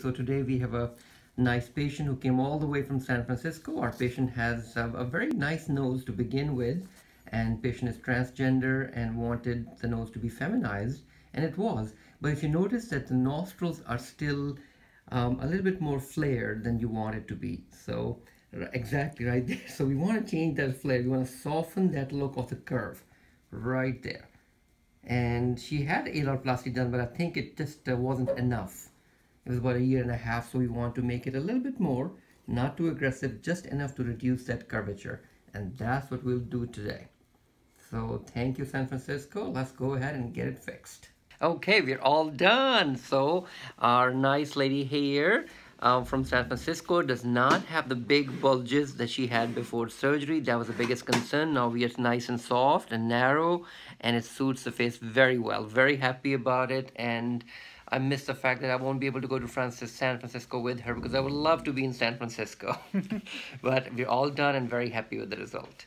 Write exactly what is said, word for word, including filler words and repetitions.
So today we have a nice patient who came all the way from San Francisco. Our patient has a, a very nice nose to begin with, and patient is transgender and wanted the nose to be feminized, and it was. But if you notice that the nostrils are still um, a little bit more flared than you want it to be. So exactly right there. So we want to change that flare. We want to soften that look of the curve right there. And she had Alarplasty done, but I think it just uh, wasn't enough. It was about a year and a half, so we want to make it a little bit more, not too aggressive, just enough to reduce that curvature. And that's what we'll do today. So thank you, San Francisco. Let's go ahead and get it fixed. Okay, we're all done. So our nice lady here um, from San Francisco does not have the big bulges that she had before surgery. That was the biggest concern. Now we are nice and soft and narrow, and it suits the face very well. Very happy about it. And I miss the fact that I won't be able to go to Francis, San Francisco with her, because I would love to be in San Francisco. But we're all done and very happy with the result.